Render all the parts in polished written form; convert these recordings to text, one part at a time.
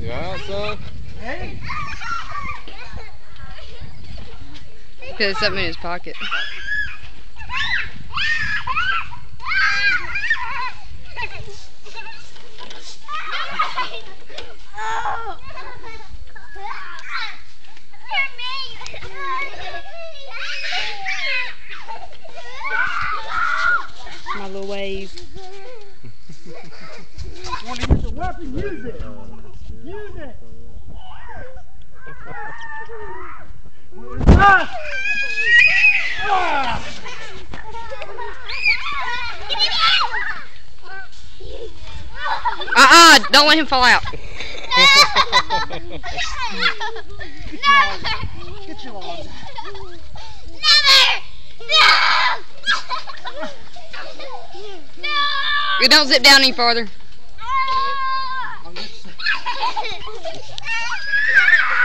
Yeah, so hey. He put something in his pocket. My little wave. Want to use a weapon? Use it. Use it. Ah! Ah! Don't let him fall out. No. Get your arms out. Never. No. No. You don't sit down any farther.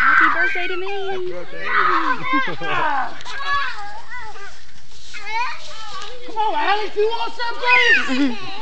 Happy birthday to me. Happy birthday. Come on, Alex, you want something?